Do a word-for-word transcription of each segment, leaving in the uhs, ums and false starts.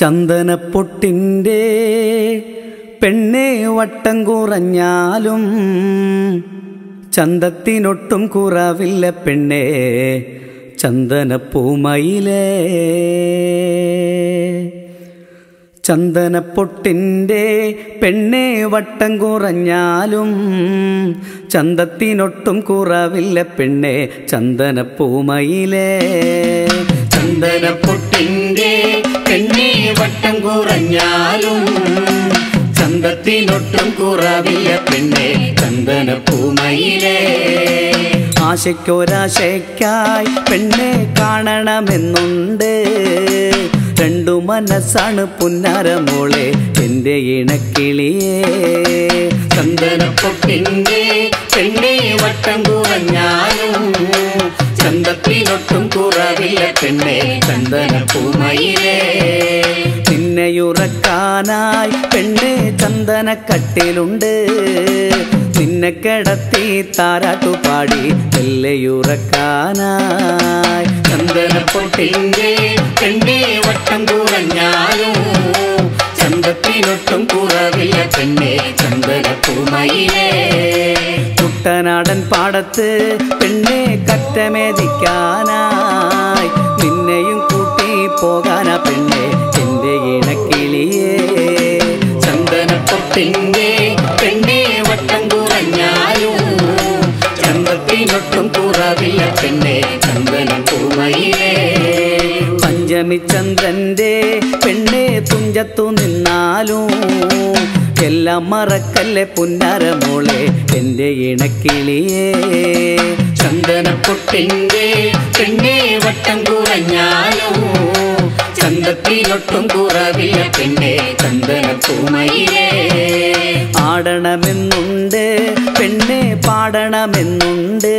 ചന്ദനപ്പൊട്ടിന്റെ പെണ്ണേ വട്ടം കുറഞ്ഞാലും ചന്തത്തിനൊട്ടും കുറവില്ല പെണ്ണേ ചന്ദനപ്പൂമയിലേ. ചന്ദനപ്പൊട്ടിന്റെ പെണ്ണേ വട്ടം കുറഞ്ഞാലും ചന്തത്തിനൊട്ടും കുറവില്ല പെണ്ണേ ചന്ദനപ്പൂമയിലേ. ചന്ദനപ്പൊട്ടിന്റെ പെണ്ണേ വട്ടം കുറഞ്ഞാലും ചന്തത്തിനൊട്ടും കുറവില്ല പെണ്ണേ ചന്ദനപ്പൂമയിലേ. ആശയ്ക്കൊരാശയ്ക്കായി പെണ്ണെ കാണണമെന്നുണ്ട്, രണ്ടു മനസ്സാണ് പുന്നാരമോളെ എൻ്റെ ഇണക്കിളിയേ. ചന്ദനപ്പൊട്ടിന്റെ പെണ്ണേ വട്ടം കുറഞ്ഞാലും ചന്തത്തിനൊട്ടും കുറവില്ല പെണ്ണേ ചന്ദനപ്പൂമയിലേ. നിന്നെയുറക്കാനായി പെണ്ണെ ചന്ദനക്കട്ടിലുണ്ട്, നിന്നെ കിടത്തി താരാട്ടുപാടി എല്ലയുറക്കാനായി. ചന്ദനപ്പൊട്ടിന്റെ പെണ്ണേ വട്ടം കുറഞ്ഞാലും ചന്തത്തിനൊട്ടും കുറവില്ല പെണ്ണേ ചന്ദനപ്പൂമയിലേ. കുട്ടനാടൻ പാടത്ത് പെണ്ണെ കറ്റമേദിക്കാനായി നിന്നെയും കൂട്ടി പോകാനാ പെണ്ണെ എൻ്റെ ഇണക്കിളിയേ. ചന്ദനപ്പൊട്ടിന്റെ പഞ്ചമിചന്ദ്രന്റെ പെണ്ണെ തുഞ്ചത്തു നിന്നാലും എല്ലാം മറക്കല്ലേ പുന്നാരമോളെ എൻ്റെ ഇണക്കിളിയേ. ചന്ദനപ്പൊട്ടിന്റെ പെണ്ണെ വട്ടം കുറഞ്ഞാലും ചന്തത്തിനൊട്ടും കുറവില്ല പെണ്ണേ ചന്ദനപ്പൂമയിലേ. ആടണമെന്നുണ്ട് പെണ്ണെ പാടണമെന്നുണ്ട്,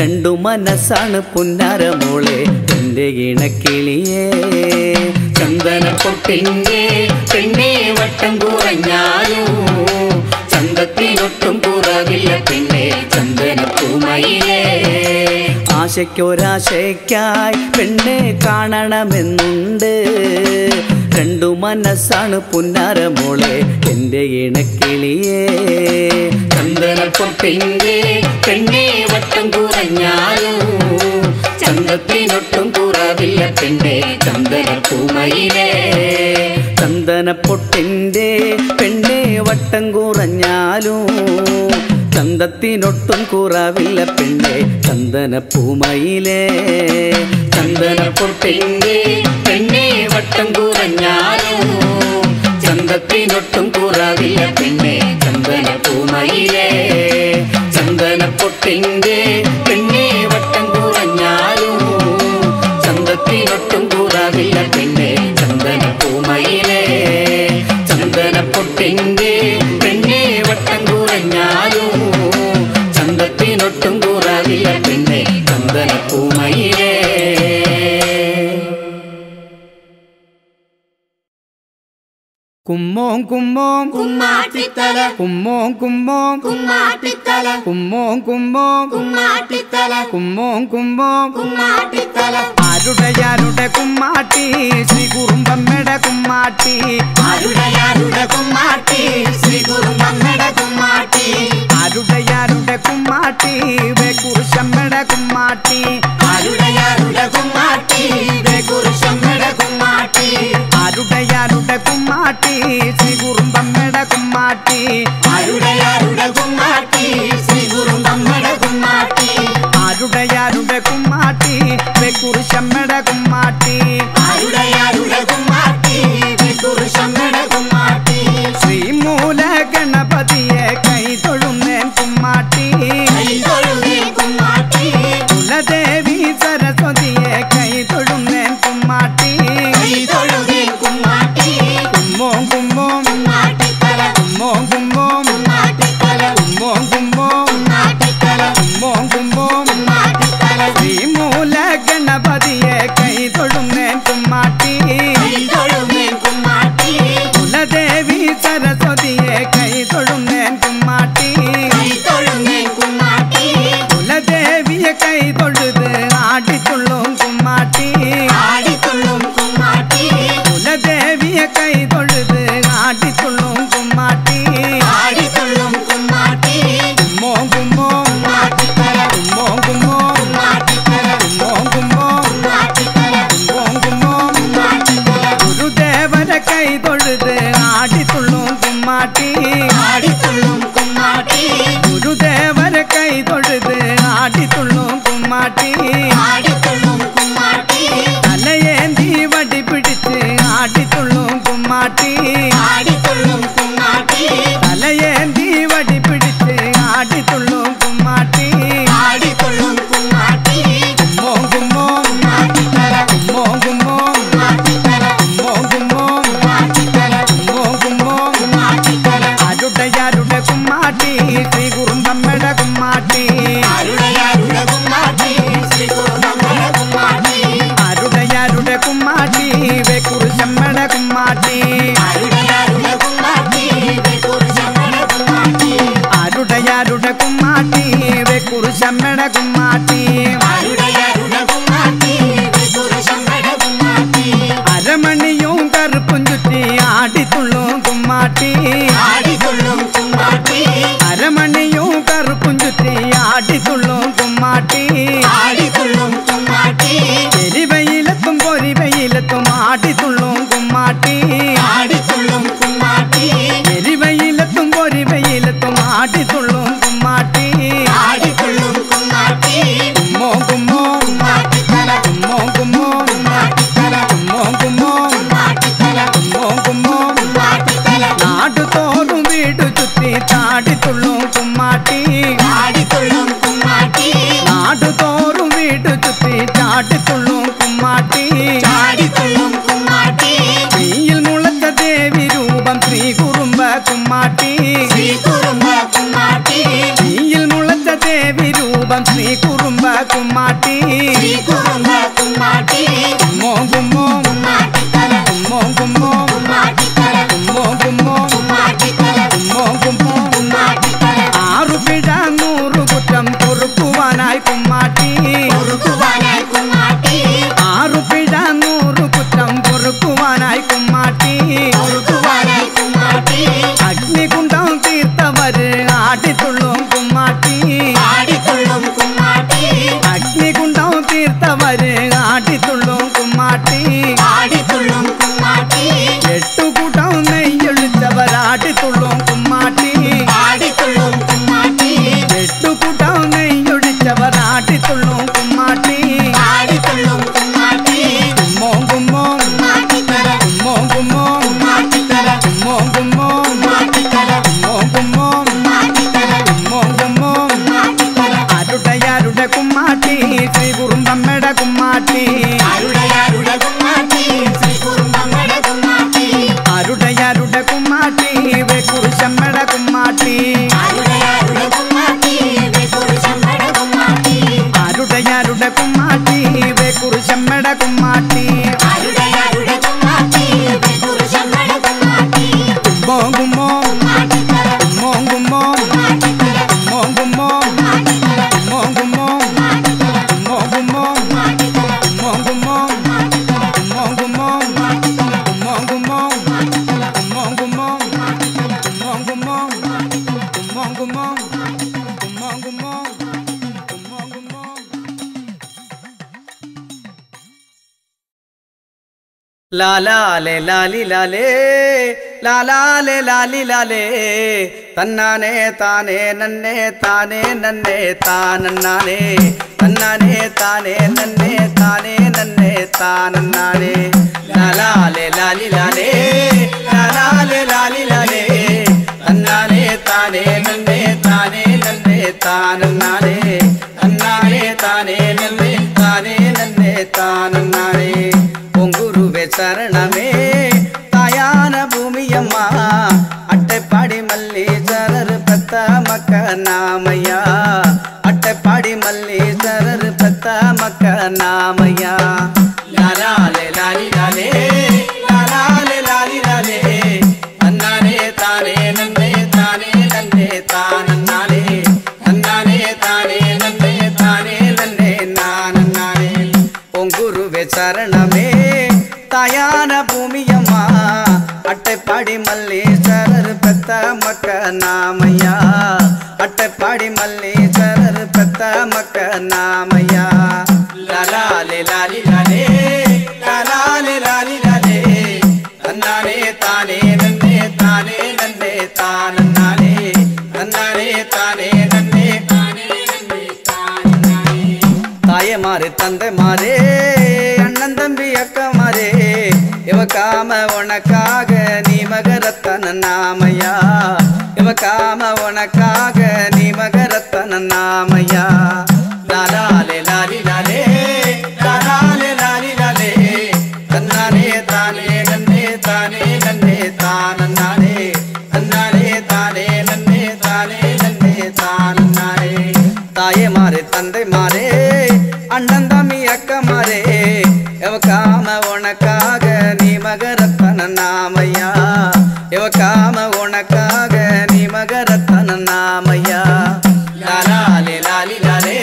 രണ്ടു മനസ്സാണ് പുന്നാരമോളെ എൻ്റെ ഇണക്കിളിയേ. ചന്ദനപ്പൊട്ടിന്റെ പെണ്ണേ വട്ടം കുറഞ്ഞാലും ചന്തത്തിനൊട്ടും കുറവില്ല പെണ്ണേ ചന്ദനപ്പൂമയിലേ. ആശയ്ക്കൊരാശയ്ക്കായി പെണ്ണെ കാണണമെന്നുണ്ട്, രണ്ടു മനസ്സാണ് പുന്നാരമോളെ എൻ്റെ ഇണക്കിളിയേ. ചന്ദനപ്പൊട്ടിന്റെ പെണ്ണേ വട്ടം കുറഞ്ഞാലും ചന്തത്തിനൊട്ടും കുറവില്ല പെണ്ണേ ചന്ദനപ്പൂമയിലേ. ചന്ദനപ്പൊട്ടിന്റെ പെണ്ണേ വട്ടം കുറഞ്ഞാലും ചന്തത്തിനൊട്ടും കുറവില്ല പെണ്ണേ ചന്ദനപ്പൂമയിലേ. ചന്ദനപ്പൊട്ടിന്റെ പെണ്ണേ വട്ടം കുറഞ്ഞാലും ചന്തത്തിനൊട്ടും കുറവില്ല പെണ്ണേ ചന്ദനപ്പൂമയിലേ. ചന്ദനപ്പൊട്ടിന്റെ പെണ്ണേ വട്ടം കുറഞ്ഞാലും ചന്തത്തിനൊട്ടും കുറവില്ല പെണ്ണേ ചന്ദനപ്പൂമയിലേ. ചന്ദനപ്പൊട്ടിന്റെ പെണ്ണേ വട്ടം കുറഞ്ഞാലും ചന്തത്തിനൊട്ടും കുറവില്ല പെണ്ണേ ചന്ദനപ്പൂമയിലേ. കുമ്മോം കുമ്മോം കുമ്മാട്ടിത്തല, കുമ്മോം കുമ്മോം കുമ്മാട്ടിത്തല, കുമ്മോം കുമ്മോം കുമ്മാട്ടിത്തല, കുമ്മോം കുമ്മോം കുമ്മാട്ടിത്തല. ആരുടെ ആരുടെ കുമ്മാട്ടി ശ്രീ കുറുമ്പമ്മയുടെ കുമ്മാട്ടി, ആരുടെ ആരുടെ കുമ്മാട്ടി ശ്രീ കുറുമ്പമ്മയുടെ കുമ്മാട്ടി, ആരുടെ ആരുടെ കുമ്മാട്ടി വേ കുറുശമ്മയുടെ കുമ്മാട്ടി, ആരുടെ ആരുടെ കുമ്മാട്ടി വേ കുറുശമ്മയുടെ കുമ്മാട്ടി, ആരുടെ ആരുടെ കുമ്മാട്ടി ശ്രീ കുറുമ്പമ്മയുടെ കുമ്മാട്ടി, ആരുടെ ആരുടെ കുമ്മാട്ടി ശ്രീ കുറുമ്പമ്മയുടെ കുമ്മാട്ടി, ആരുടെ ആരുടെ കുമ്മാട്ടി വേ കുറുശമ്മയുടെ കുമ്മാട്ടി, ആരുടെ ആരുടെ കുമ്മാട്ടി വേ കുറുശമ്മയുടെ കുമ്മാട്ടി. ശ്രീ മൂല ഗണപതിയെ കൈ തൊഴുന്നേൻ കുമ്മാട്ടി, കുലദേവി സരസ്വതിയെ കൈ തൊഴുന്നേൻ കുമ്മാട്ടി, കുമ്മാട്ടി. കുമ്മോം കുമ്മോം കുമ്മാട്ടിത്തല, കുമ്മോം കുമ്മോം കുമ്മാട്ടിത്തല, കുമ്മോം കുമ്മോം കുമ്മാട്ടിത്തല, കുമ്മോം കുമ്മോം കുമ്മാട്ടിത്തല. ശ്രീ മൂല ഗണപതിയെ കൈ തൊഴുന്നേൻ കുമ്മാട്ടി, കുമ്മാട്ടി. കുലദേവി സരസ്വതിയെ കൈ തൊഴുന്നേൻ കുമ്മാട്ടി, കുമ്മാട്ടി. കുലദേവിയെ കൈ തൊഴുത് ആടിത്തുള്ളും കുമ്മാട്ടി, ആടിത്തുള്ളും കുമ്മാട്ടി. पुन्नाटी आड़ी तुल्लुम पुन्नाटी तलयेंदी वडी पिडिच्चे आड़ी तुल्लुम पुन्नाटी आड़ी तुल्लुम पुन्नाटी गुम्मो गुम्मो पुन्नाटी तरा गुम्मो गुम्मो पुन्नाटी तरा गुम्मो गुम्मो पुन्नाटी तरा गुम्मो गुम्मो पुन्नाटी तरा आडुडे याडुडे पुन्नाटी श्री गुरुंदम्मेड पुन्नाटी आडुडे याडुडे पुन्नाटी श्री गुरुंदम्मेड पुन्नाटी आडुडे याडुडे पुन्नाटी वे कुरुजम्मेड அரமணியும் கருப்புஞ்சுட்டி ஆடித்துள்ளும் கும்மாட்டி அரமணியும் கருப்புஞ்சுட்டி ஆடித்துள்ளும் கும்மாட்டி தெரிவையிலத்தும் பொறிவையிலத்தும் ஆடித்துள்ளும் கும்மாட்டி தெரிவையிலத்தும் பொறிவையிலத்தும் ஆடித்துள்ளும் கும்மாட்டி கும்மாட்டி கும்மோ கும்மோ கும்மோ கும்மோ கும்மோ கும்மோ கும்மோ கும்மோ ஆறு பிடா நூறு குற்றம் பொறுக்குவானாய் கும்மாட்டி ஆறு பிடா நூறு குற்றம் பொறுக்குவானாய் கும்மாட்டி அக்னி குண்டம் தீர்த்தவர் ஆடித்துள்ளும் கும்மாட்டி லாலா லே லாலி லாலே லாலா லே லாலி லாலே தன்னானே தானே நன்னே தானே நன்னே தானே தன்னானே தானே நன்னே தானே நன்னே தானே லாலா லே லாலி லாலே லாலா லே லாலி லாலே தன்னானே தானே நன்னே தானே நன்னே தானே தன்னானே தானே நன்னே தானே நன்னே தானே பொங்குருவே சரணமே தாயான பூமியம்மா அட்டைப்பாடி மல்லி சரரு பத்த மக்க நாமையா அட்டைப்பாடி மல்லி சரரு பத்த மக்க நாமையா லாலாலே லாலி லாலே லாலாலே லாலி லாலே தன்னானே தானே நன்னே தானே நன்னே தானே தன்னானே தானே நன்னே தானே நன்னே நானே பொங்குருவே சரணமே தாயான பூமியம்மா அட்டைப்பாடி மல்லி சரரு பெத்த மக்க நாமையா அட்டைப்பாடி மல்லி சரரு பெத்த மக்க நாமையா லாலாலே லாலி லாலே லாலாலே லாலி லாலே தன்னானே தானே நன்னே தானே நன்னே தானே தன்னானே தானே நன்னே தானே நன்னே தானே தாயே மாறு தந்தை மாறே அண்ணன் தம்பி அக்கா மாறே காம உனக்காக நீ மகரத்தன நாமையா, இவ காம உனக்காக நீ மகரத்தன நாமையா. லாலாலே லாலி லாலே லாலாலே லாலி லாலே, தன்னானே தானே நன்னே தானே நன்னே தான நானே, தன்னானே தானே நன்னே தானே நன்னே தான நானே. தாயே மாறே தந்தை மாறே அண்ணன் தம்பி அக்கா மாறே, எவ காம உனக்காக நீ மகரத்தன நாமையா, எவ காம உனக்காக நீ மகரத்தன நாமையா. லாலாலே லாலி லாலே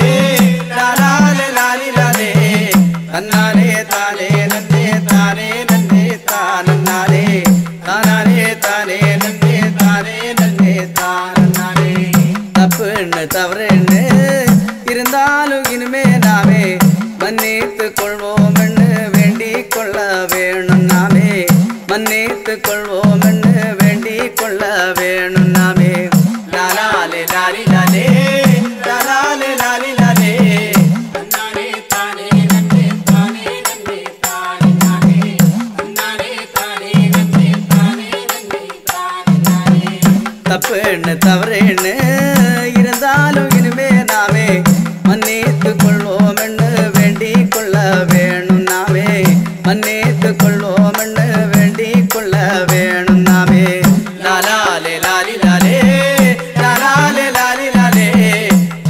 லாலாலே லாலி லாலே, தன்னாலே தாலே நன்னே தானே நன்னே தான நானே, தானாலே தானே நன்னே தானே நன்னே தான நானே. தப்புன்னு தவறுன்னு இருந்தாலும் இனிமே நாமே மன்னித்து கொள்வோம் என்று வேண்டிக் கொள்ள வேணும் நாமே, மன்னித்து கொள்வோம் என்று வேண்டிக் கொள்ள வேணும் நாமே. லாலாலே லாலி லாலே லாலாலே லாலி லாலே, தன்னாலே தானே நன்னே தானே நன்னே தான நானே, தன்னாலே தானே நன்னே தானே நன்னே தான நானே. தப்புன்னு தவறுன்னு இருந்தாலும் இனிமே நாமே மன்னித்து கொள்வோம் என்று வேண்டிக் கொள்ள வேணும் நாமே, மன்னித்து கொள்வோம் என்று வேண்டிக் கொள்ள வேணும் நாமே. லாலாலே லாலி லாலே லாலாலே லாலி லாலே,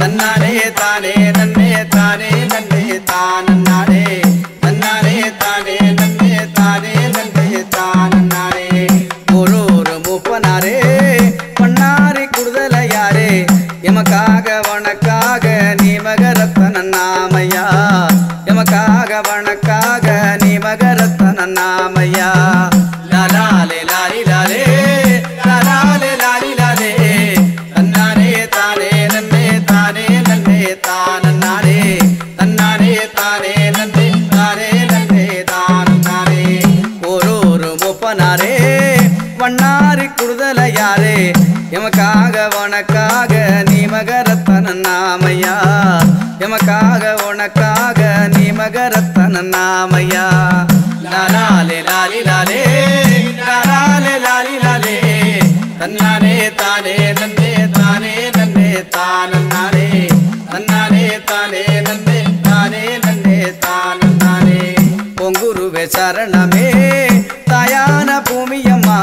தன்னாலே தானே நன்னே தானே நன்னே தான நானே, தன்னாலே தானே நன்னே தானே நன்னே தான நானே. ஒரு ஒரு மூப்பனாரே பொன்னாரி குடுதல யாரே, எமக்காக உனக்காக நீ மகரத்தன நாமையா, எமக்காக உனக்காக நீ மகரத்தன நாமையா. லாலாலே லாலி லாலே லாலாலே லாலி லாலே, தன்னானே தானே நன்னே தானே நன்னே தான நானே, தன்னானே தானே நன்னே தானே நன்னே தான நானே. ஒரு ஒரு மூப்பனாரே வண்ணாரி குடுதல யாரே, எமக்காக உனக்காக நீ மகரத்தன நாமையா, எமக்காக உனக்காக நீ மகரத்தன நாமையா. லாலாலே லாலி லாலே லாலாலே லாலி லாலே, தன்னானே தானே நன்னே தானே நன்னே தான நானே, தன்னானே தானே நன்னே தானே நன்னே தான நானே. பொங்குருவே சரணமே தாயான பூமியம்மா,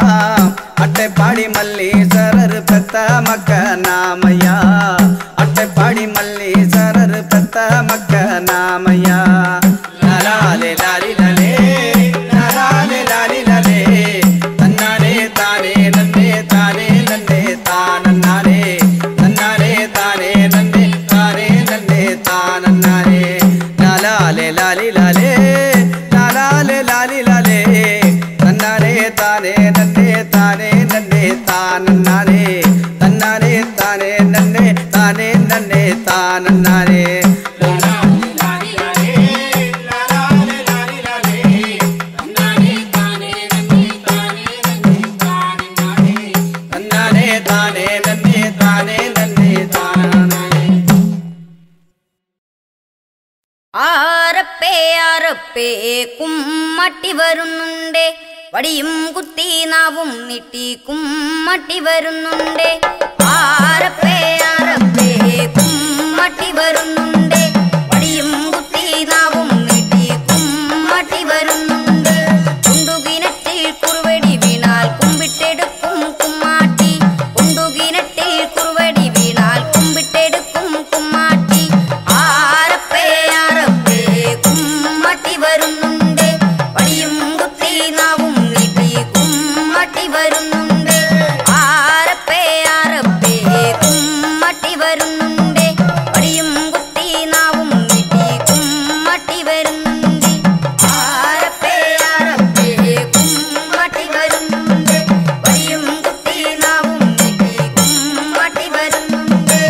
அட்டைப்பாடி மல்லீசரர் பெத்த மக்க நாமையா, அட்டைப்பாடி மல்லீசரர் பெத்த மக்க நாமையா. லாலாலே லாலி லாலே லாலாலே லாலி லாலே, தன்னாலே தானே நன்னே தானே நன்னே தான நானே, தன்னாலே தானே நன்னே தானே நன்னே தான நானே. லாலாலே லாலி லாலே லாலாலே லாலி லாலே, தன்னாலே தானே நன்னே தானே நன்னே தான நானே, தன்னாலே தானே நன்னே தானே நன்னே தான நானே. தன்னாலே தானே நன்னே தானே நன்னே தான நானே. ആരപ്പേ ആരപ്പേ കുമ്മട്ടി വരുന്നുണ്ടേ, വടിയും കുത്തി നാവും നീട്ടി കുമ്മട്ടി വരുന്നുണ്ടേ. ആരപ്പേ ആരപ്പേ കുമ്മട്ടി വരുന്നുണ്ടേ, വടിയും കുത്തി നാവും നീട്ടി കുമ്മട്ടി വരുന്നുണ്ടേ. കുണ്ടുകിണറ്റിൽ കുറുവടി വീണാൽ കുമ്പിട്ടെടുക്കും കുമ്മാട്ടി, കുണ്ടുകിണറ്റിൽ കുറുവടി വീണാൽ കുമ്പിട്ടെടുക്കും കുമ്മാട്ടി. വരുന്നുണ്ടേ വടിയും കുത്തി നാവും നീട്ടി കുമ്മട്ടി വരുന്നുണ്ടേ. ആരപ്പേ ആരപ്പേ കുമ്മട്ടി വരുന്നുണ്ടേ, വടിയും കുത്തി നാവും നീട്ടി കുമ്മട്ടി വരുന്നുണ്ടേ. ആരപ്പേ ആരപ്പേ കുമ്മട്ടി വരുന്നുണ്ടേ, വടിയും കുത്തി നാവും നീട്ടി കുമ്മട്ടി വരുന്നുണ്ടേ.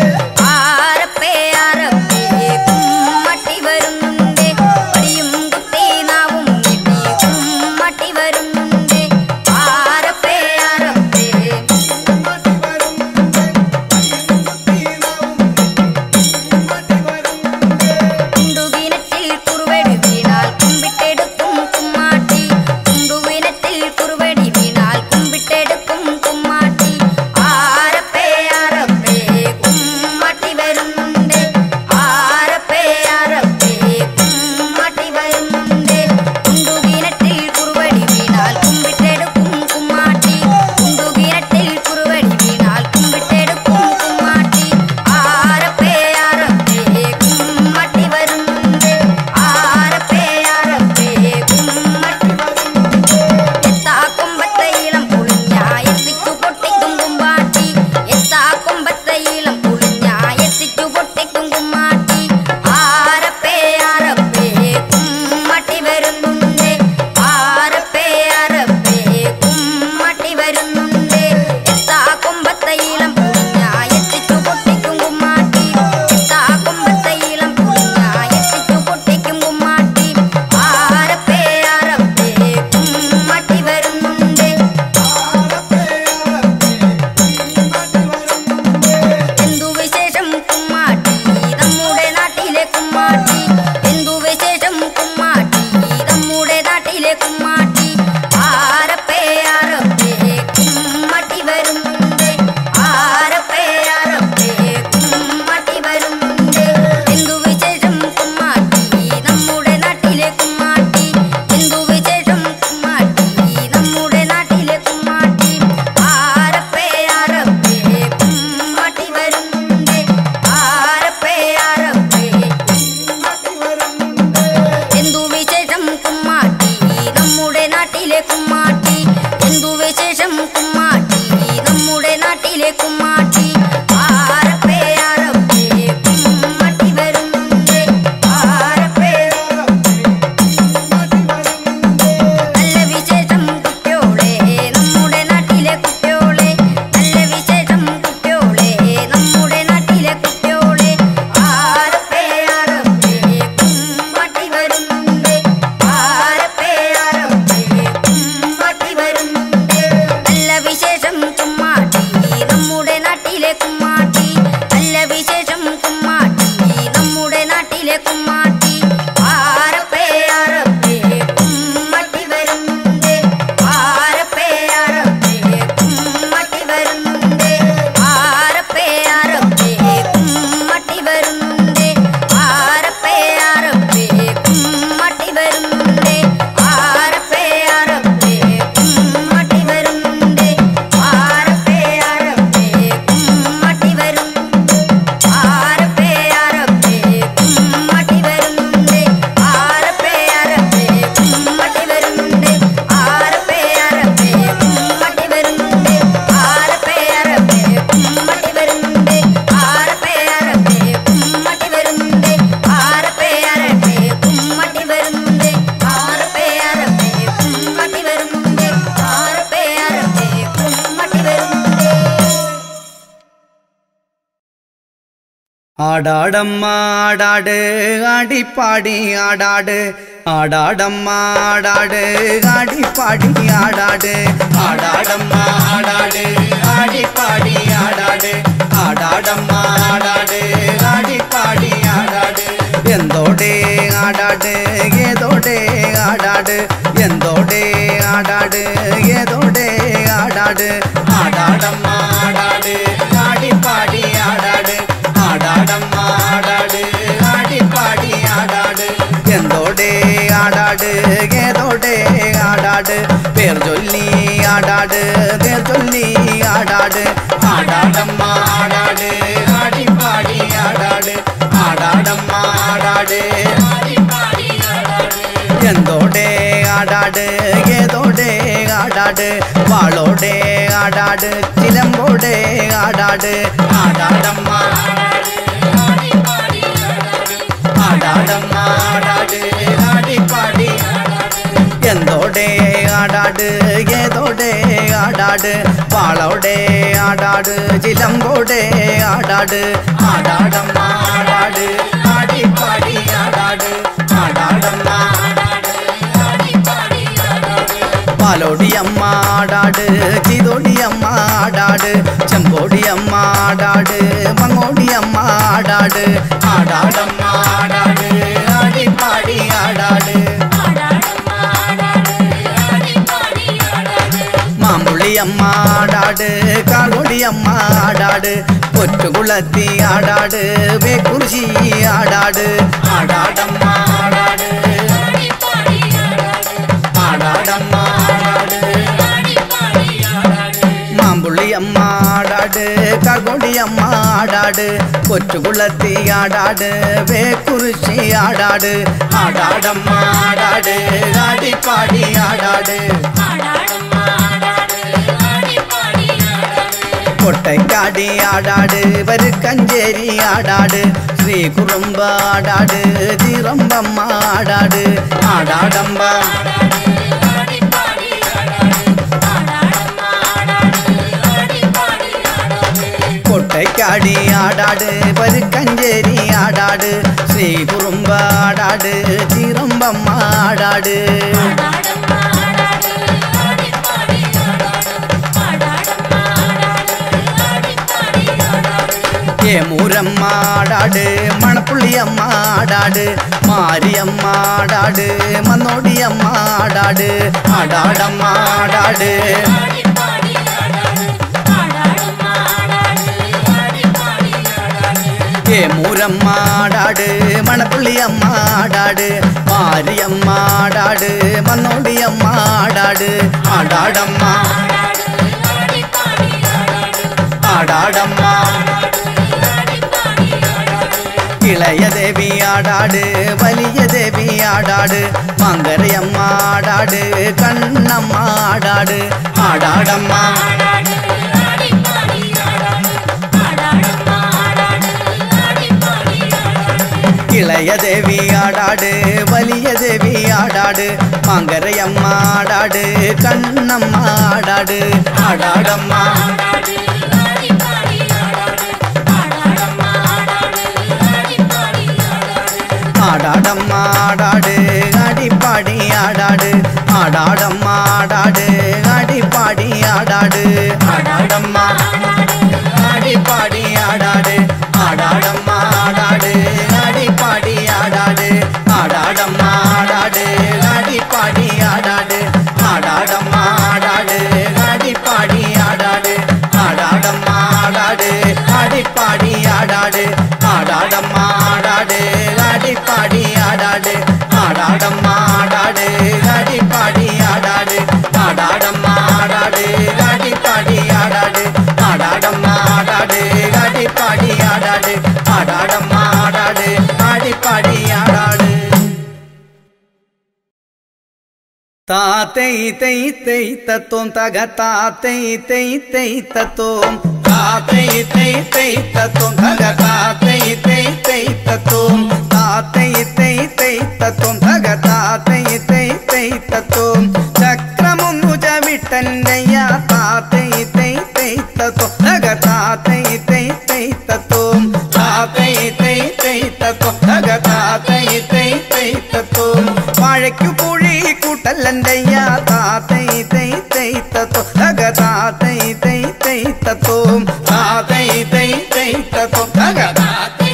ആരപ്പേ ആരപ്പേ കുമ്മട്ടി വരുന്നു, ആരപ്പേ ആരപ്പേ कुम्माटी हिंदू विशेषम कुम्माटी नम्मुडे नाटिले कुम्माटी आरपे आरपे कुम्माटी वरुंदे आरपे नल विशेषम कुट्योळे नम्मुडे नाटिले कुट्योळे नल विशेषम कुट्योळे नम्मुडे नाटिले कुट्योळे आरपे आरपे कुम्माटी वरुंदे विशेषम कुम्माटी नम्मुडे नाटिले कुम्माटी अल्ल विशेषम कुम्माटी नम्मुडे नाटिले कुम्माटी आरपे आरपे कुम्माटी वरुंदे आरपे आरपे कुम्माटी वरुंदे आरपे आरपे कुम्माटी वरुंदे आरपे आरपे कुम्माटी वरुंदे आरपे आरपे कुम्माटी वरुंदे आरपे आरपे कुम्माटी वरुंदे आरपे आरपे कुम्माटी वरुंदे आरपे आरपे कुम्माटी वरुंदे आरपे आरपे कुम्माटी वरुंदे आरपे आरपे कुम्माटी वरुंदे आरपे आरपे कुम्माटी वरुंदे आरपे आरपे कुम्माटी वरुंदे आरपे आरपे कुम्माटी वरुंदे आरपे आरपे कुम्माटी वरुंदे ஆடாடம்மா ஆடாடு ஆடி பாடி ஆடாடு ஆடாடம்மா ஆடாடு ஆடி பாடி ஆடாடு ஆடாடம்மா ஆடாடு ஆடி பாடி ஆடாடு ஆடாடம்மா ஆடாடு ஆடி பாடி ஆடாடு எந்தோடே ஆடாடு ஏதோடே ஆடாடு எந்தோடே ஆடாடு ஏதோடே ஆடாடு ஆடாடம்மா ஆடாடு ஆடி பாடி ஆடாடு ஆடாடம்மா ஆடாடு ஆடி பாடி ஆடாடு எந்தோடே ஆடாடு ஏதோடே ஆடாடு பேர் சொல்லி ஆடாடு பேர் சொல்லி ஆடாடு ஆடாடம்மா ஆடாடு ஆடி பாடி ஆடாடு ஆடாடம்மா ஆடாடு ஆடி பாடி ஆடாடு எந்தோடே ஆடாடு ஏதோடே ஆடாடு வாளோடே ஆடாடு சிலம்போடே ஆடாடு ஆடாடம்மா ஆடாடம்மா ஆடாடு ஆடி பாடி எந்தோடே ஆடாடு ஏதோடே ஆடாடு பாளோடே ஆடாடு சிலம்போடே ஆடாடு ஆடாடம்மா ஆடாடு ஆடி பாடி ஆடாடு ஆடாடம்மா ஆடாடு ஆடி பாடி ஆடாடு பாளோடி அம்மா ஆடாடு சிதோடி அம்மா ஆடாடு செம்போடி அம்மா ஆடாடு மங்கோடி அம்மா ஆடாடு ஆடாடம்மா ஆடாடு ஆடி பாடி ஆடாடு மாம்புளி அம்மா ஆடாடு காலோடி அம்மா ஆடாடு பொற்று குளத்தி ஆடாடு வேக்குறிச்சி ஆடாடு ஆடாடம்மா ஆடாடு ஆடி பாடி ஆடாடு ஆடாடம்மா ஆடாடு ஆடி பாடி ஆடாடு மாம்புளி அம்மா ஆடாடு காலோடி அம்மா ஆடாடு பொற்று குளத்தி ஆடாடு வேக்குறிச்சி ஆடாடு ஆடாடம்மா ஆடாடு ஆடி பாடி ஆடாடு कोट्टैकाडी आडाडु वरुकंजेरी आडाडु श्री कुरुंबा आडाडु तिरंबम्मा आडाडु आडाडम्मा कोट्टैकाडी आडाडु वरुकंजेरी आडाडु श्री कुरुंबा आडाडु तिरंबम्मा आडाडु ஏமூரம்மா ஆடாடு மணப்புள்ளி அம்மா ஆடாடு மாரியம்மா ஆடாடு மன்னோடி அம்மா ஆடாடு ஆடாடம்மா ஆடாடு ஏமூரம்மா ஆடாடு மணப்புள்ளி அம்மா ஆடாடு மாரியம்மா ஆடாடு மன்னோடி அம்மா ஆடாடு ஆடாடம்மா ஆடாடம்மா இளைய தேவி ஆடாடு வலிய தேவி ஆடாடு மாங்கரையம்மா ஆடாடு கண்ணம்மா ஆடாடு ஆடாடம்மா இளைய தேவி ஆடாடு வலிய தேவி ஆடாடு மாங்கரையம்மா ஆடாடு கண்ணம்மா ஆடாடு ஆடாடம்மா ஆடாடம்மா ஆடாடு ஆடிப்பாடி ஆடாடு ஆடாடம்மா ஆடாடு ஆடிப்பாடி ஆடாடு ஆடாடம்மா ஆடிப்பாடி ஆடாடு ஆடாடம்மா ஆடாடு ஆடிப்பாடி ஆடாடு ஆடாடம்மா ஆடாடு ஆடிப்பாடி ஆடாடு ஆடாடம்மா ஆடாடு ஆடிப்பாடி ஆடாடு ஆடாடம்மா ஆடாடு ஆடிப்பாடி ஆடாடு ஆடாடம்மா ஆடாடு ஆடிப்பாடி ஆடாடு ஆடாடம்மா ஆடாடு ஆடிப்பாடி ஆடாடு ஆடாடம்மா ஆடாடு ஆடிப்பாடி ஆடாடு ஆடாடம்மா ஆடாடு ஆடிப்பாடி ஆடாடு ஆடாடம்மா ஆடாடு ஆடிப்பாடி ஆடாடு தாத்தை தை தை தத்தோம் தக தாத்தை தை தை தத்தோம் தாத்தை தை தை தத்தோம் தக தாத்தை தை தை தத்தோம் ताते ते ते तत्तुम भगताते ते ते तत्तुम चक्रमुनुज विटन्नया ताते ते ते तत्तुम भगताते ते ते तत्तुम ताते ते ते तत्तुम भगताते ते ते तत्तुम वाळक्कु पुळि कुटलन्नया ताते ते ते तत्तुम भगताते ते ते तत्तुम ताते ते ते तत्तुम भगताते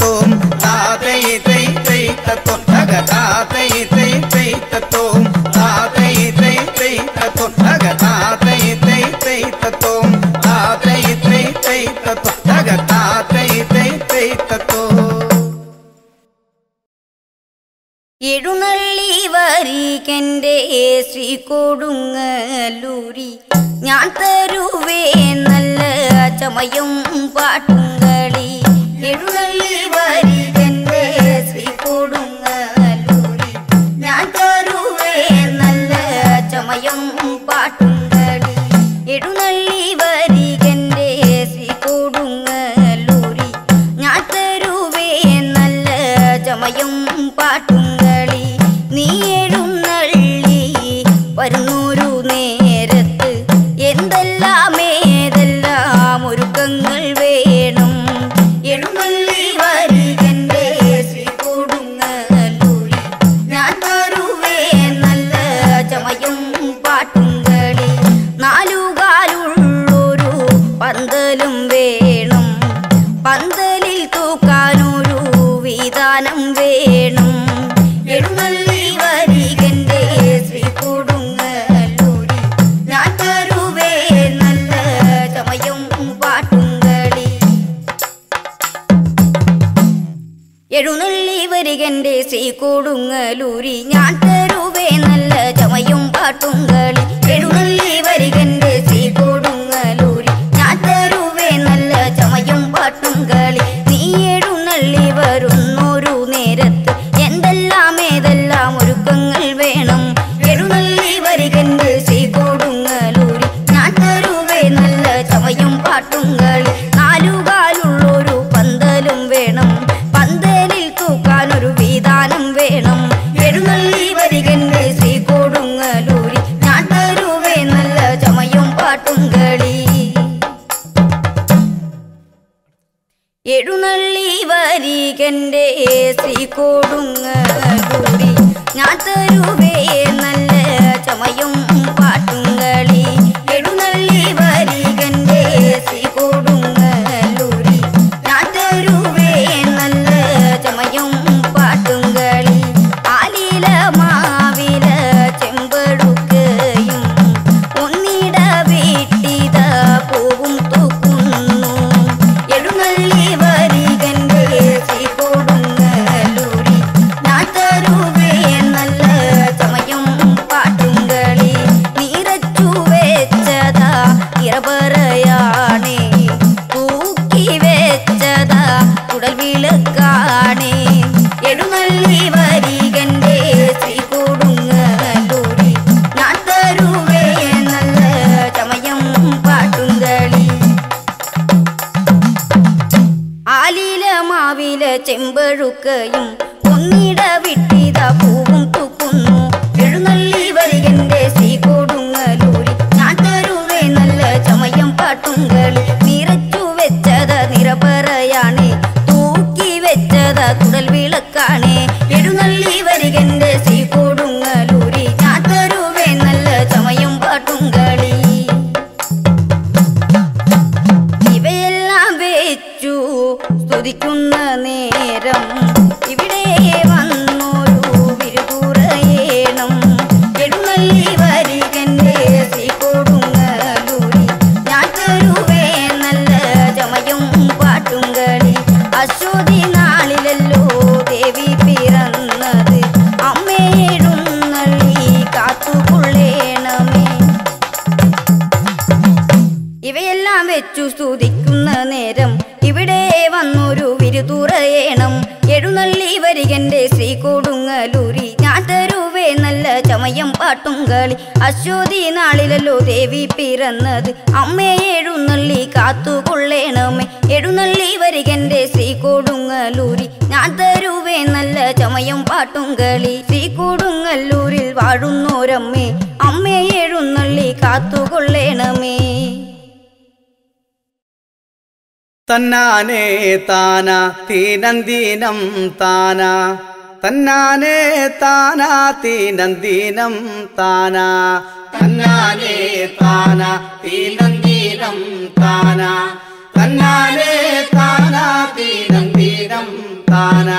तोम तातई तई तई तोम तग तातई तई तई तोम तातई तई तई तोम तग तातई तई तई तोम तातई तई तई तोम तग तातई तई तई तोम एडुनल्ली वरिकेंदे श्री കൊടുങ്ങല്ലൂരി ഞാൻ തരുവേ നല്ല ചമയം പാട്ടുകളി എഴുന്നള്ളി വരികെന്റെ ശ്രീ കൊടുങ്ങല്ലൂരി ഞാൻ തരുവേ നല്ല ചമയം പാട്ടുകളി എഴുന്നള്ളി വരികെന്റെ ശ്രീ കൊടുങ്ങല്ലൂരി ഞാൻ തരുവേ നല്ല ചമയം പാട്ടുകളി നീ എഴുന്നള്ളി വരുന്നൊരു നേരത്തെ എഴുന്നള്ളി വരികെന്റെ ശ്രീ കൊടുങ്ങല്ലൂരി ഞാൻ തരുവേ നല്ല ചമയും പാട്ടുകളി എഴുന്നള്ളി വരികെന്റെ ശ്രീ കൊടുങ്ങല്ലൂരി ഞാൻ തരുവേ നല്ല ചമയും പാട്ടുകളി നീ എഴുന്നള്ളി വരുന്നൊരു നേരത്ത് എന്തെല്ലാം ഏതെല്ലാം ഒരുക്കങ്ങൾ വേണം എഴുന്നള്ളി വരികെന്റെ ശ്രീ കൊടുങ്ങല്ലൂരി ഞാൻ തരുവേ നല്ല ചമയും പാട്ടുകളി നാലുകാലുള്ളൊരു പന്തലും വേണം എഴുന്നള്ളി വരികെന്റെ ശ്രീ കൊടുങ്ങല്ലൂരി ഞാൻ തരുവേ നല്ല ചമയും പാട്ടുകളി എഴുന്നള്ളി വരികെന്റെ ശ്രീ കൊടുങ്ങല്ലൂരി ഞാൻ തരുവേ നല്ല ചമയും പാട്ടുകളി ആലില മാവില ചെമ്പടുക്കയും ഒന്നിട വീട്ടിത പൂവും തൂക്കുന്നു എഴുന്നള്ളി ചെമ്പഴുക്കയും ഒന്നിട വിട്ടിത പൂവും തൂക്കുന്നു എഴുന്നള്ളി വരികെന്റെ ശ്രീ കൊടുങ്ങല്ലൂരി ഞാൻ തരുവേ നല്ല ചമയം പാട്ടുകളി നിറച്ചു വെച്ചത നിറപറയാണ് തൂക്കി വെച്ചത കുടൽ വിളക്കാണ് എഴുന്നള്ളി വരികെന്റെ ശ്രീ കൊടുങ്ങല്ലൂരി ഞാൻ തരുവേ നല്ല ചമയം പാട്ടുകളി ഇവയെല്ലാം വെച്ചു സ്തുതിക്കുന്ന നേരം ഇവിടെ വന്നൊരു വിരുപുറയേണം എഴുന്നള്ളി വരികെന്റെ ശ്രീ കൊടുങ്ങല്ലൂരി ഞാൻ തരുവേ നല്ല ചമയും പാട്ടുകളി അശ്വതി നാളിലല്ലോ ദേവി പിറന്നത് അമ്മേ എഴുന്നള്ളി കാത്തുകൊള്ളേണമേ ഇവയെല്ലാം വെച്ചു സ്തുതിക്കുന്ന നേരം ഇവിടെ വന്നൊരു വിരുതുറയേണം എഴുന്നള്ളി വരികെന്റെ ശ്രീ കൊടുങ്ങല്ലൂരി ഞാൻ തരുവേ നല്ല ചമയം പാട്ടുകളി അശ്വതി നാളിലല്ലോ ദേവി പിറന്നത് അമ്മേ എഴുന്നള്ളി കാത്തുകൊള്ളേണമേ എഴുന്നള്ളി വരികെന്റെ ശ്രീ കൊടുങ്ങല്ലൂരി ഞാൻ തരുവേ നല്ല ചമയം പാട്ടുകളി ശ്രീ കൊടുങ്ങല്ലൂരിൽ വാഴുന്നോരമ്മേ അമ്മേ എഴുന്നള്ളി കാത്തുകൊള്ളേണമേ തന്നാനേ താന തീനന്ദീനം താന തന്നാനേ താന തീനന്ദീനം താന തന്നാനേ താന തീനന്ദീനം താന തന്നാനേ താന തീനന്ദീനം ആന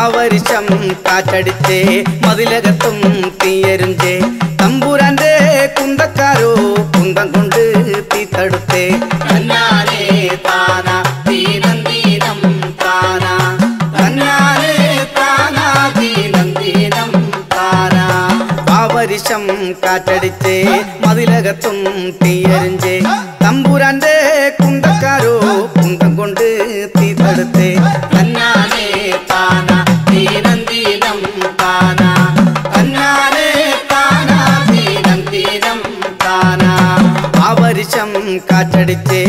ആവരിശം കാറ്റടിച്ചേ മതിലകത്തും തീയരുഞ്ചേ തമ്പുരാന്റെ കുന്തക്കാരോ കുന്തം കൊണ്ട് തീ തടുത്തേ തന്നാലേ താന തീനന്ദീനം താന തന്നാലേ താന തീനന്ദീനം താന ആവരിശം കാറ്റടിച്ചേ മതിലകത്തും തീയരുഞ്ചേ തമ്പുരാന്റെ കുന്തക്കാരോ കുന്തം കൊണ്ട് തീ തടുത്തേ തന്നാലേ താന തീനന്ദീനം താന തന്നാലേ താന തീനന്ദീനം താന ആവരിശം കാറ്റടിച്ചേ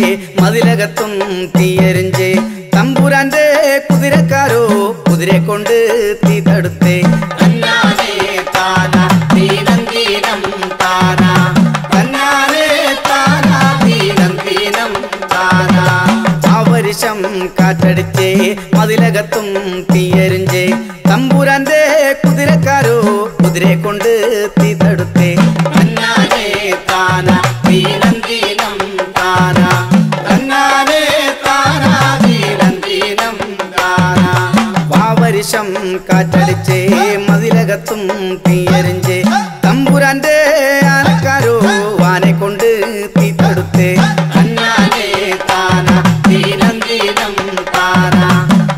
മതിലകത്തും തീയരുഞ്ചേ തമ്പുരാന്റെ കുതിരക്കാരോ കുതിരെ കൊണ്ട് തീ തടുത്തേ തന്നാലേ താന തീനന്ദീനം താന കാറ്റടിച്ചേ മതിലകത്തും തീയരുഞ്ചേ തമ്പുരാന്റെ കുതിരക്കാരോ കുതിരെ കൊണ്ട് തീ തടുത്തേ തന്നാലേ താന തീനന്ദീനം താന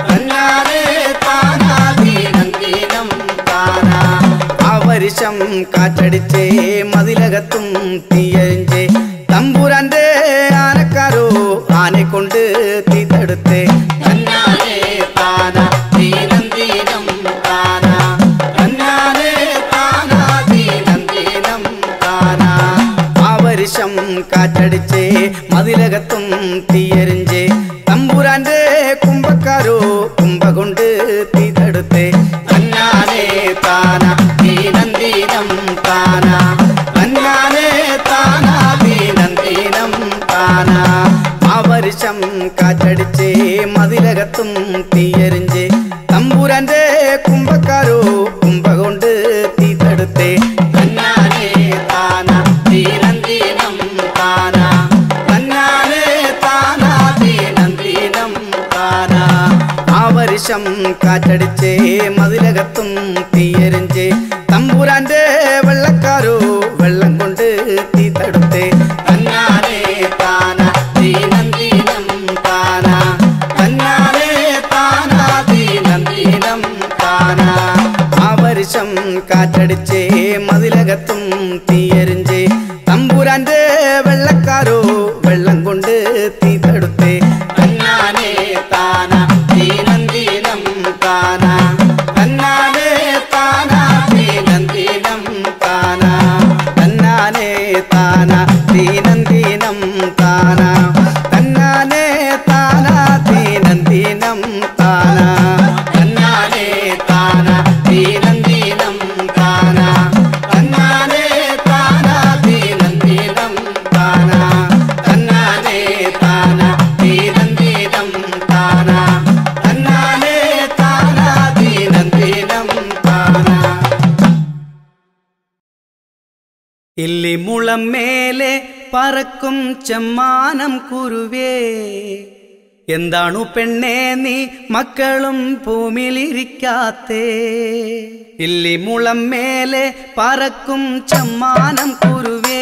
തന്നാലേ താന തീനന്ദീനം താന വാവരിശം കാറ്റടിച്ചേ മതിലകത്തും തീയരുഞ്ചേ തമ്പുരാന്റെ ആനക്കാരോ ആനെ കൊണ്ട് തീ തടുത്തേ തന്നാലേ താന തീനന്ദീനം താന തന്നാലേ താന തീനന്ദീനം താന ആവരിശം കാറ്റടിച്ചേ മതിലകത്തും തീയരുഞ്ചേ തമ്പുരാന്റെ ആനക്കാരോ ആനെ കൊണ്ട് തീ തടുത്തേ തന്നാലേ താന തീനന്ദീനം താന തന്നാലേ താന തീനന്ദീനം താന ആവരിശം കാറ്റടിച്ചേ മതിലകത്തും തീയരുഞ്ചേ തമ്പുരാന്റെ കുംഭക്കാരോ കുംഭ കൊണ്ട് തീ തടുത്തേ തന്നാലേ താന തീനന്ദീനം താന തന്നാലേ താന തീനന്ദീനം താന ആവരിശം കാറ്റടിച്ചേ മതിലകത്തും തീയരുഞ്ചേ തമ്പുരാന്റെ കുംഭക്കാരോ കുംഭ കൊണ്ട് തീ തടുത്തേ തന്നാലേ താന തീനന്ദീനം താന ആവരിശം കാറ്റടിച്ചേ മതിലകത്തും തീയരുഞ്ചേ തമ്പുരാന്റെ വെള്ളക്കാരോ വെള്ളം കൊണ്ട് തീ തടുത്തേ തന്നാലേ താന തീനന്ദീനം താന തന്നാലേ താന തീനന്ദീനം താന ആവരിശം കാറ്റടിച്ചേ മതിലകത്തും തീയരുഞ്ചേ തമ്പുരാന്റെ വെള്ളക്കാരോ വെള്ളം കൊണ്ട് തീ തടുത്തേ തന്നാലേ താന തീനന്ദീനം താന തന്നാലേ താന തീനന്ദീനം താന തന്നാലേ താന തീനന്ദീനം താന തന്നാലേ താന തീനന്ദീനം താന തന്നാലേ താന തീനന്ദീനം താന തന്നാലേ താന തീനന്ദീനം താന തന്നാലേ താന തീനന്ദീനം താന തന്നാലേ താന തീനന്ദീനം താന ഇല്ലി മുളം മേലെ പറക്കും ചെമ്മാനം കുരുവേ എന്താണു പെണ്ണേ നീ മക്കളും ഭൂമിയിലിരിക്കാത്തേ ഇല്ലി മുളം മേലെ പറക്കും ചമ്മാനം കുരുവേ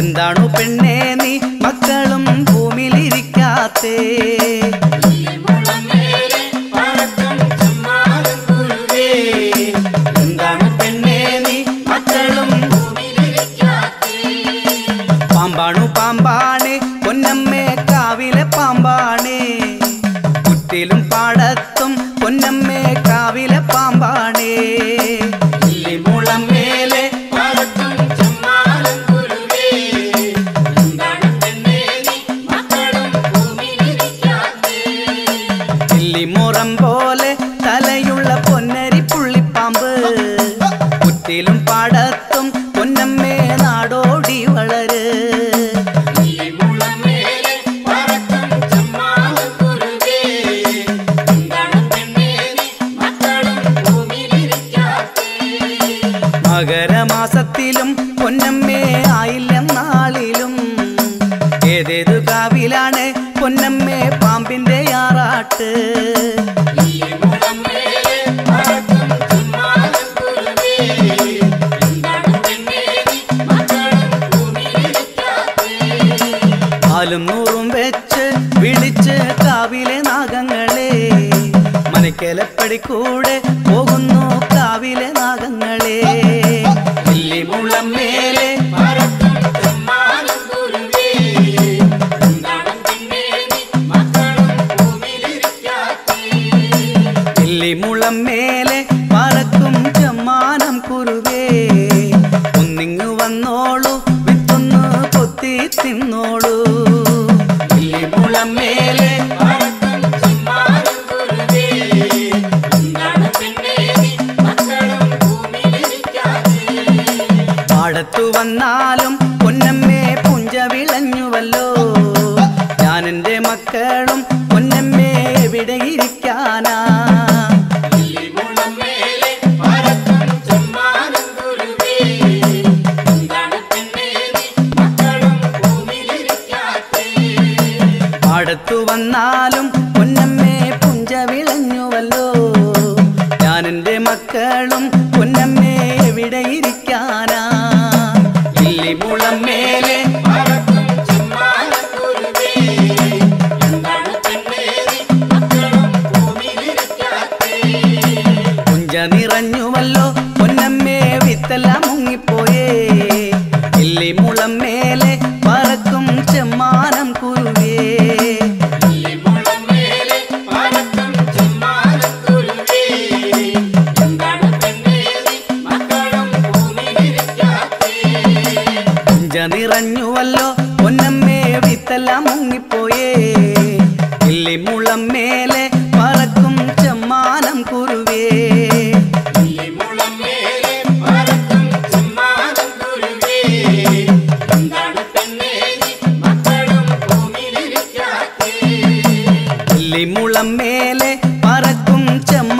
എന്താണു പെണ്ണേ നീ മക്കളും ഭൂമിയിലിരിക്കാത്തേ എന്താണ് പെണ്ണേ നീ മക്കളും പാമ്പാണു പാമ്പാണ് പൊന്നമ്മേ കാവിലെ പാമ്പാണ് കുറ്റിലും പാടത്തും പൊന്നമ്മേ കാവിലെ പാമ്പാണ് ഇല്ലിമുറം പോലെ തലയുള്ള പൊന്നരി പുള്ളിപ്പാമ്പ് കുറ്റിലും പാടത്തും പൊന്നമ്മേ നാടോടി വളര് മകരമാസത്തിലും പൊന്നമ്മേ ആയില്ലം നാളിലും ഏതേതു കാവിലാണ് പൊന്നമ്മേ പാമ്പിന്റെ ആറാട്ട്. ആനക്കലപ്പടികൂടെ പോകുന്നു കാവിലെ നാഗങ്ങളെ ഇല്ലിമുളം മേലെ ഇല്ലിമുളം മേലെ പറക്കും ചെമ്മാനം കുരുവേ ഒന്നിങ്ങു വന്നോളൂ വിത്തുന്നു കൊത്തി തിന്നോളൂ ഇല്ലിമുളം മേലെ പാടത്തു വന്നാലും പൊന്നമ്മേ പുഞ്ച വിളഞ്ഞുവല്ലോ ഞാനെൻ്റെ മക്കളും പൊന്നമ്മേ എവിടെ ഇരിക്കാനാ പാടത്തു വന്നാലും പൊന്നമ്മേ പുഞ്ച വിളഞ്ഞുവല്ലോ ഞാനെൻ്റെ മക്കളും പൊന്നമ്മേ എവിടെ ഇരിക്കാനാ ഇല്ലിമുളം മേലെ പറക്കും ചെമ്മാനം കുരുവേ എന്താണ് പെണ്ണേനി മക്കളും ഭൂമിയിലിരിക്കാത്തേ പുഞ്ച നിറഞ്ഞുവല്ലോ പൊന്നമ്മേ വിത്തെല്ലാം മുങ്ങിപ്പോയേ ഇല്ലിമുളം മേലെ പറക്കും ചെമ്മാനം കുരുവേ ഇല്ലിമുളം മേലെ പറക്കും ചെമ്മാനം കുരുവേ എന്താണ് പെണ്ണേനി മക്കളും ഭൂമിയിലിരിക്കാത്തേ പുഞ്ച നിറഞ്ഞുവല്ലോ പൊന്നമ്മേ വിത്തെല്ലാം മുങ്ങിപ്പോയേ ഇല്ലിമുളം മേലെ പറക്കും ചെമ്മാനം കുരുവേ ഇല്ലിമുളം മേലെ പറക്കും ചെമ്മാനം കുരുവേ എന്താണ് പെണ്ണേനി മക്കളും ഭൂമിയിലിരിക്കാത്തേ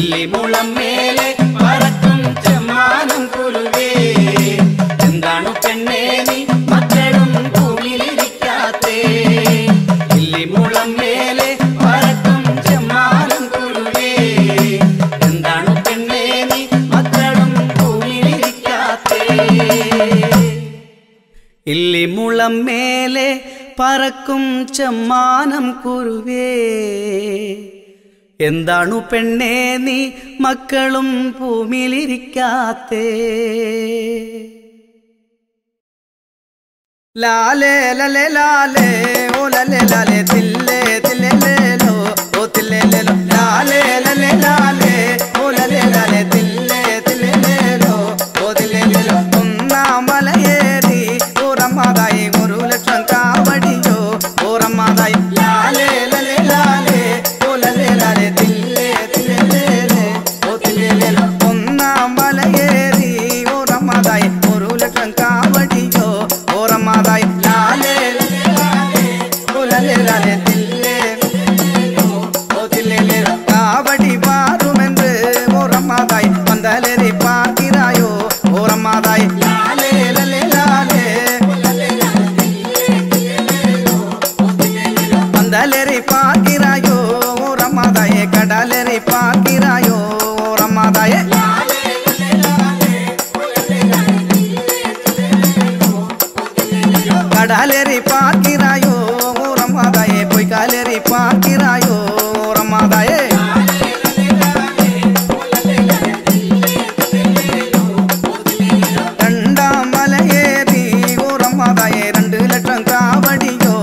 ഇല്ലിമുളം മേലെ പറക്കും ചെമ്മാനം കുരുവേ എന്താണു പെണ്ണേനി മക്കളും ഭൂമിയിലിരിക്കാത്തേ ഇല്ലിമുളം മേലെ പറക്കും ചെമ്മാനം കുരുവേ എന്താണു പെണ്ണേനി മക്കളും ഭൂമിയിലിരിക്കാത്തേ ഇല്ലിമുളം മേലെ പറക്കും ചെമ്മാനം കുരുവേ എന്താണു പെണ്ണേനി മക്കളും ഭൂമിയിലിരിക്കാത്തേ ഇല്ലിമുളം മേലെ പറക്കും ചെമ്മാനം കുരുവേ എന്താണു പെണ്ണേ നീ മക്കളും ഭൂമിയിലിരിക്കാത്തേ ലാലേ ലലേ ലാലേ ഓ ലലേ ലാലേ തില്ലേ തില്ലേ ലേലോ ഓ തില്ലേ ലേലോ ലാലേ ലലേ ലാലേ ഓ ലലേ ലാലേ തില്ലേ തില്ലേ ലേലോ ഓ തില്ലേ ലേലോ ഒന്നാം മലയേറി ഓരമ്മാതായി ഒരു ലക്ഷം കാവടിയോ ഓരമ്മാതായി ലാലേ ലലേ ലാലേ ഓ ലലേ ലാലേ തില്ലേ തില്ലേ ലേലോ ഓ തില്ലേ ലേലോ ഒന്നാം മലയേറി ഓരമ്മാതായി ഒരു ലക്ഷം കാവടിയോ ഓരമ്മാതായി ലാലേ ലലേ ലാലേ ഓ ലലേ ലാലേ തില്ലേ ലേലോ ഓ തില്ലേ ലേലോ കാവടി മാറുമെന്ന് ഓരമ്മാതായി പന്തലേറി പാട്ടിനായോ ഓരമ്മാതായി ലാലേ ലലേ ലാലേ പന്തലേറി പാട്ടിനായോ ഓരമ്മാതായെ കടലേറി പാട്ടിനായോ ഓരമ്മാതായെ കടലേറി പാട്ടിനായോ ഓരമ്മാതായെ പോയി കാലേറി പാട്ടിനായോ ഓരമ്മാതായെ രണ്ടാം മലയേറി ഓരമ്മാതായെ രണ്ട് ലക്ഷം കാവടിയോ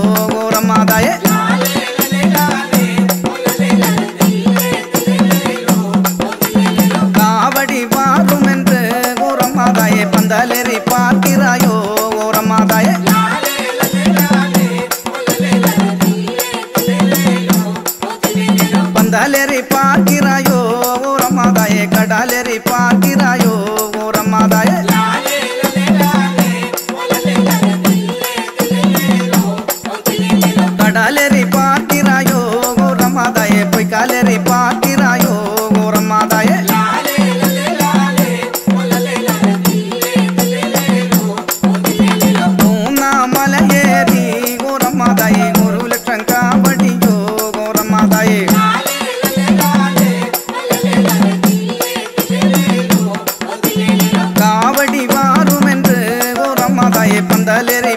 ഓരമ്മാതായെ കാവടി മാറുമെന്ന് ഓരമ്മാതായെ പന്തലേറി പാട്ടിനായോ ഓരമ്മാതായെ പന്തലേറി പാട്ടിനായോ ഓരമ്മാതായെ കടലേറി പാട്ടിനായോ ഓരമ്മാതായെ കടലേറി പാട്ടിനായോ ഓരമ്മാതായെ പോയി കാലേറി പാട്ടിനായോ ഓരമ്മാതായെ മൂന്നാം മലയേറി ഓരമ്മാതായെ ഒരു ലക്ഷം കാവടിയോ ഓരമ്മാതായെ കാവടി മാറുമെന്ന് ഓരമ്മാതായെ പന്തലേറി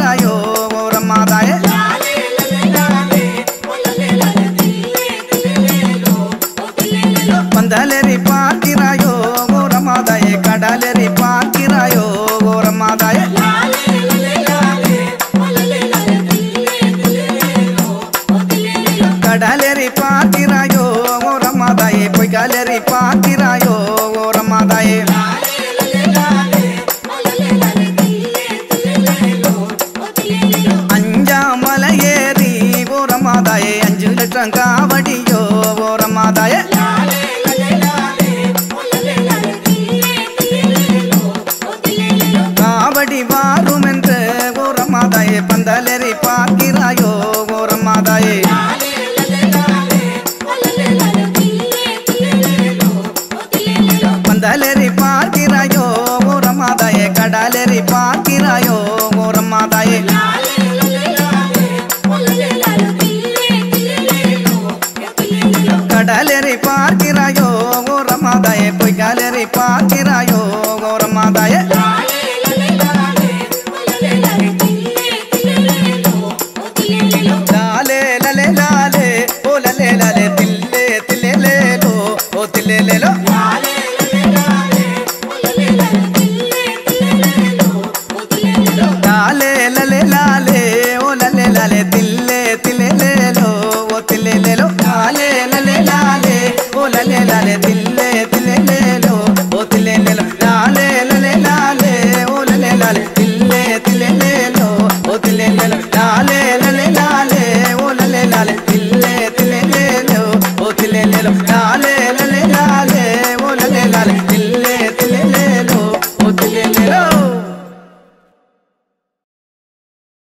रायो रम्मा दाए पंदले रे पार्टी रायो रम्मा दाए कडाले रे पार्टी रायो रम्मा दाए कडाले रे पार्टी रायो रम्मा दाए पैगाले रे पार्टी रायो रम्मा दाए कावडियो वो रम्मा दाए कावड़ी बारू मेंत वो रम्मा दाए पंदले रे पाकी रायो वो रम्मा दाए पंदले रे पाकी रायो वो रम्मा दाए कडाले रे पाकी रायो वो रम्मा दाए।